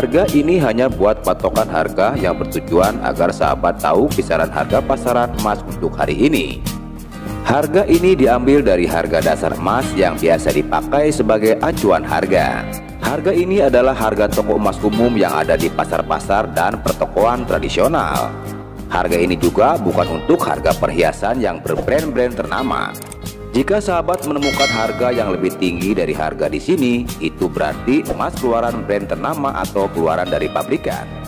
Harga ini hanya buat patokan harga yang bertujuan agar sahabat tahu kisaran harga pasaran emas untuk hari ini. Harga ini diambil dari harga dasar emas yang biasa dipakai sebagai acuan harga. Harga ini adalah harga toko emas umum yang ada di pasar-pasar dan pertokoan tradisional. Harga ini juga bukan untuk harga perhiasan yang berbrand-brand ternama. Jika sahabat menemukan harga yang lebih tinggi dari harga di sini, itu berarti emas keluaran brand ternama atau keluaran dari pabrikan.